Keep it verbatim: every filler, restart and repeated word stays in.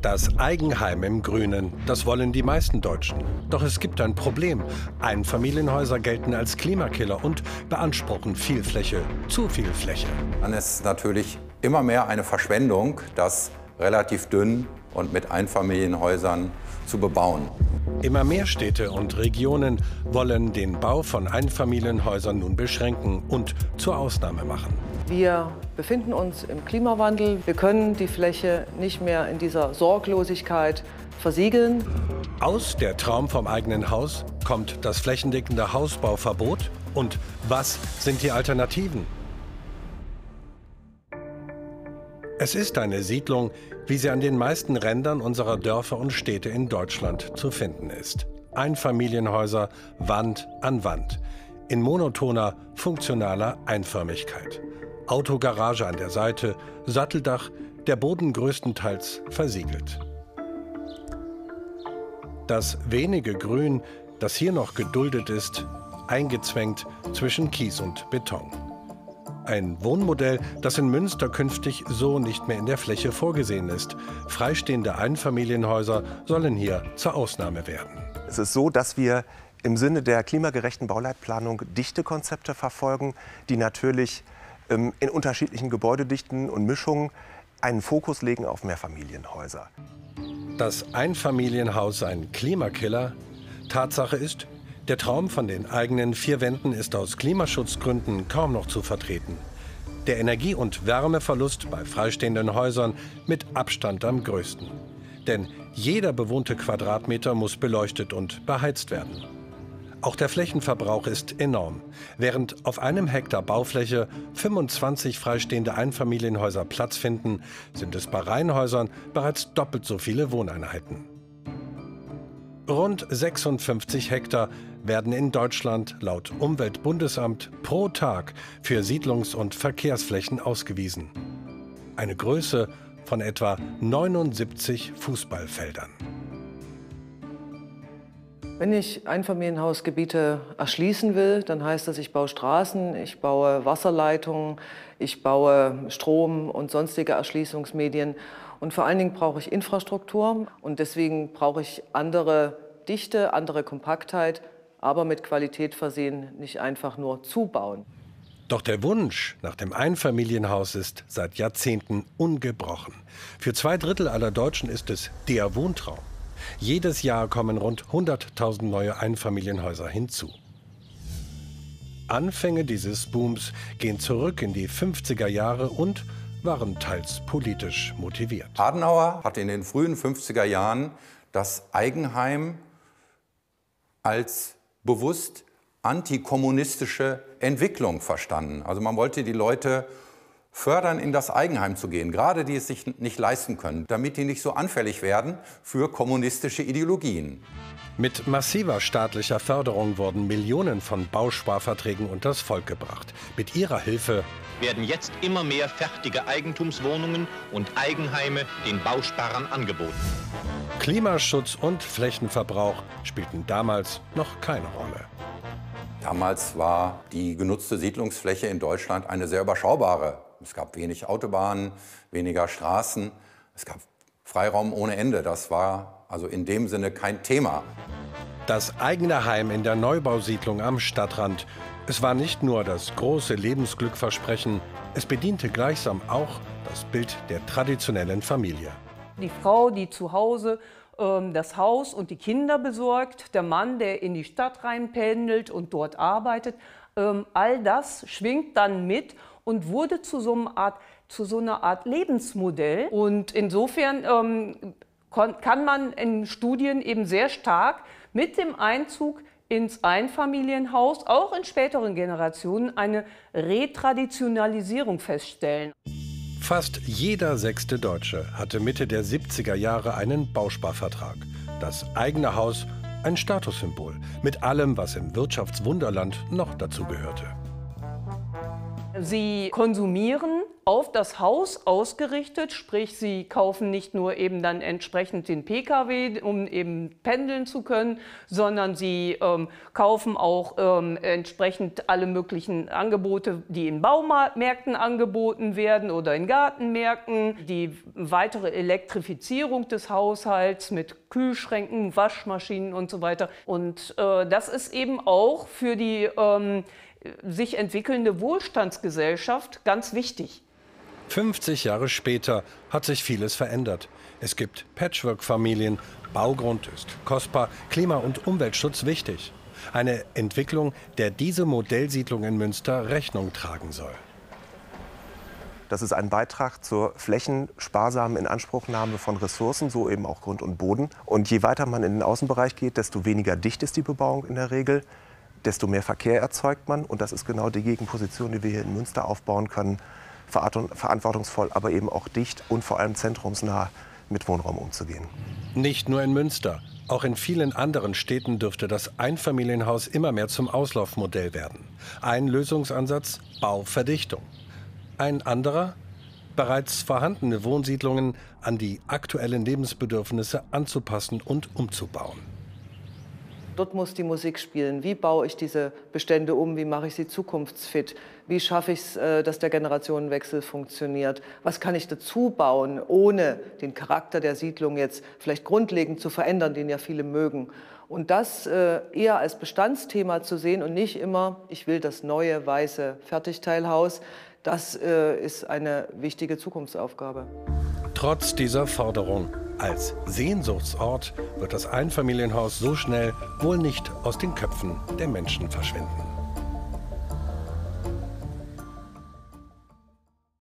Das Eigenheim im Grünen, das wollen die meisten Deutschen. Doch es gibt ein Problem. Einfamilienhäuser gelten als Klimakiller und beanspruchen viel Fläche, zu viel Fläche. Dann ist natürlich immer mehr eine Verschwendung, das relativ dünn und mit Einfamilienhäusern zu bebauen. Immer mehr Städte und Regionen wollen den Bau von Einfamilienhäusern nun beschränken und zur Ausnahme machen. Wir befinden uns im Klimawandel. Wir können die Fläche nicht mehr in dieser Sorglosigkeit versiegeln. Aus der Traum vom eigenen Haus kommt das flächendeckende Hausbauverbot. Und was sind die Alternativen? Es ist eine Siedlung, wie sie an den meisten Rändern unserer Dörfer und Städte in Deutschland zu finden ist. Einfamilienhäuser Wand an Wand, in monotoner, funktionaler Einförmigkeit. Autogarage an der Seite, Satteldach, der Boden größtenteils versiegelt. Das wenige Grün, das hier noch geduldet ist, eingezwängt zwischen Kies und Beton. Ein Wohnmodell, das in Münster künftig so nicht mehr in der Fläche vorgesehen ist. Freistehende Einfamilienhäuser sollen hier zur Ausnahme werden. Es ist so, dass wir im Sinne der klimagerechten Bauleitplanung Dichtekonzepte verfolgen, die natürlich ähm, in unterschiedlichen Gebäudedichten und Mischungen einen Fokus legen auf Mehrfamilienhäuser. Das Einfamilienhaus ein Klimakiller? Tatsache ist, der Traum von den eigenen vier Wänden ist aus Klimaschutzgründen kaum noch zu vertreten. Der Energie- und Wärmeverlust bei freistehenden Häusern mit Abstand am größten. Denn jeder bewohnte Quadratmeter muss beleuchtet und beheizt werden. Auch der Flächenverbrauch ist enorm. Während auf einem Hektar Baufläche fünfundzwanzig freistehende Einfamilienhäuser Platz finden, sind es bei Reihenhäusern bereits doppelt so viele Wohneinheiten. Rund sechsundfünfzig Hektar werden in Deutschland laut Umweltbundesamt pro Tag für Siedlungs- und Verkehrsflächen ausgewiesen. Eine Größe von etwa neunundsiebzig Fußballfeldern. Wenn ich Einfamilienhausgebiete erschließen will, dann heißt das, ich baue Straßen, ich baue Wasserleitungen, ich baue Strom und sonstige Erschließungsmedien. Und vor allen Dingen brauche ich Infrastruktur und deswegen brauche ich andere Dichte, andere Kompaktheit, aber mit Qualität versehen, nicht einfach nur zubauen. Doch der Wunsch nach dem Einfamilienhaus ist seit Jahrzehnten ungebrochen. Für zwei Drittel aller Deutschen ist es der Wohntraum. Jedes Jahr kommen rund hunderttausend neue Einfamilienhäuser hinzu. Anfänge dieses Booms gehen zurück in die fünfziger Jahre und waren teils politisch motiviert. Adenauer hatte in den frühen fünfziger Jahren das Eigenheim als bewusst antikommunistische Entwicklung verstanden. Also man wollte die Leute fördern, in das Eigenheim zu gehen, gerade die es sich nicht leisten können, damit die nicht so anfällig werden für kommunistische Ideologien. Mit massiver staatlicher Förderung wurden Millionen von Bausparverträgen unters Volk gebracht. Mit ihrer Hilfe werden jetzt immer mehr fertige Eigentumswohnungen und Eigenheime den Bausparern angeboten. Klimaschutz und Flächenverbrauch spielten damals noch keine Rolle. Damals war die genutzte Siedlungsfläche in Deutschland eine sehr überschaubare. Es gab wenig Autobahnen, weniger Straßen, es gab Freiraum ohne Ende. Das war also in dem Sinne kein Thema. Das eigene Heim in der Neubausiedlung am Stadtrand. Es war nicht nur das große Lebensglückversprechen, es bediente gleichsam auch das Bild der traditionellen Familie. Die Frau, die zu Hause ähm, das Haus und die Kinder besorgt, der Mann, der in die Stadt reinpendelt und dort arbeitet, ähm, all das schwingt dann mit und wurde zu so einer Art, zu so einer Art Lebensmodell. Und insofern ähm, kann man in Studien eben sehr stark mit dem Einzug ins Einfamilienhaus, auch in späteren Generationen, eine Retraditionalisierung feststellen. Fast jeder sechste Deutsche hatte Mitte der siebziger Jahre einen Bausparvertrag. Das eigene Haus ein Statussymbol, mit allem, was im Wirtschaftswunderland noch dazu gehörte. Sie konsumieren auf das Haus ausgerichtet, sprich sie kaufen nicht nur eben dann entsprechend den Pkw, um eben pendeln zu können, sondern sie ähm, kaufen auch ähm, entsprechend alle möglichen Angebote, die in Baumärkten angeboten werden oder in Gartenmärkten. Die weitere Elektrifizierung des Haushalts mit Kühlschränken, Waschmaschinen und so weiter. Und äh, das ist eben auch für die ähm, sich entwickelnde Wohlstandsgesellschaft ganz wichtig. fünfzig Jahre später hat sich vieles verändert. Es gibt Patchwork-Familien, Baugrund ist kostbar, Klima- und Umweltschutz wichtig. Eine Entwicklung, der diese Modellsiedlung in Münster Rechnung tragen soll. Das ist ein Beitrag zur flächensparsamen Inanspruchnahme von Ressourcen, so eben auch Grund und Boden. Und je weiter man in den Außenbereich geht, desto weniger dicht ist die Bebauung in der Regel, desto mehr Verkehr erzeugt man. Und das ist genau die Gegenposition, die wir hier in Münster aufbauen können. Verantwortungsvoll, aber eben auch dicht und vor allem zentrumsnah mit Wohnraum umzugehen. Nicht nur in Münster, auch in vielen anderen Städten dürfte das Einfamilienhaus immer mehr zum Auslaufmodell werden. Ein Lösungsansatz: Bauverdichtung. Ein anderer: bereits vorhandene Wohnsiedlungen an die aktuellen Lebensbedürfnisse anzupassen und umzubauen. Dort muss die Musik spielen. Wie baue ich diese Bestände um? Wie mache ich sie zukunftsfit? Wie schaffe ich es, dass der Generationenwechsel funktioniert? Was kann ich dazu bauen, ohne den Charakter der Siedlung jetzt vielleicht grundlegend zu verändern, den ja viele mögen? Und das eher als Bestandsthema zu sehen und nicht immer, ich will das neue weiße Fertigteilhaus, das ist eine wichtige Zukunftsaufgabe. Trotz dieser Forderung als Sehnsuchtsort wird das Einfamilienhaus so schnell wohl nicht aus den Köpfen der Menschen verschwinden.